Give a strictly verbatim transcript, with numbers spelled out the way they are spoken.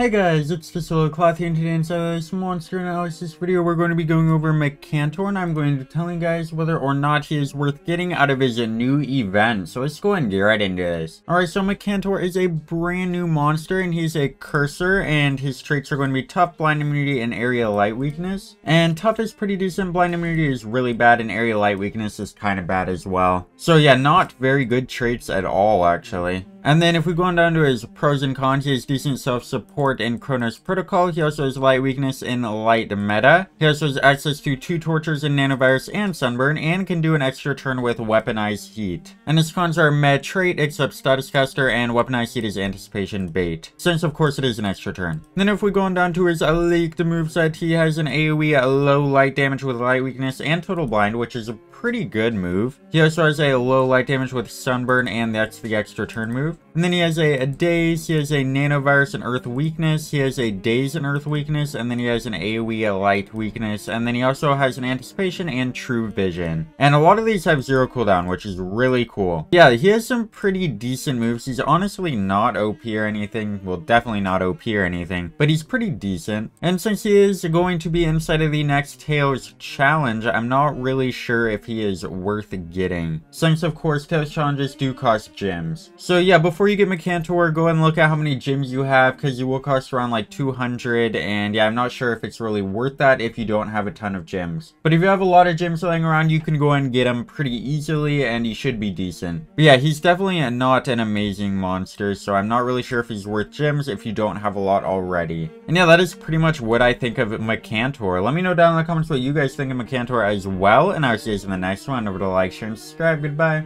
Hey guys, it's DisloyalCloth here, and today inside some monster analysis video, we're going to be going over Mekantor, and I'm going to be telling you guys whether or not he is worth getting out of his new event. So let's go ahead and get right into this. Alright, so Mekantor is a brand new monster, and he's a cursor, and his traits are going to be tough, blind immunity, and area light weakness. And tough is pretty decent, blind immunity is really bad, and area light weakness is kind of bad as well. So yeah, not very good traits at all, actually. And then if we go on down to his pros and cons, he has decent self-support in Kronos Protocol. He also has light weakness in light meta. He also has access to two tortures in nanovirus and sunburn, and can do an extra turn with weaponized heat. And his cons are med trait, except status caster, and weaponized heat is anticipation bait, since of course it is an extra turn. And then if we go on down to his leaked moveset, he has an AoE low light damage with light weakness and total blind, which is a pretty good move. He also has a low light damage with sunburn, and that's the extra turn move. And then he has a, a daze, he has a nanovirus and earth weakness, he has a daze and earth weakness, and then he has an AoE light weakness, and then he also has an anticipation and true vision. And a lot of these have zero cooldown, which is really cool. Yeah, he has some pretty decent moves. He's honestly not O P or anything, well, definitely not O P or anything, but he's pretty decent. And since he is going to be inside of the next Tails challenge, I'm not really sure if he is worth getting, since of course Tails challenges do cost gems. So yeah, before you get Mekantor, go and look at how many gems you have, because you will cost around like two hundred, and yeah, I'm not sure if it's really worth that if you don't have a ton of gems. But if you have a lot of gems laying around, you can go and get them pretty easily, and he should be decent. But yeah, he's definitely not an amazing monster, so I'm not really sure if he's worth gems if you don't have a lot already. And yeah, that is pretty much what I think of Mekantor. Let me know down in the comments what you guys think of Mekantor as well, and I'll see you guys in the next one. Over to like, share, and subscribe. Goodbye.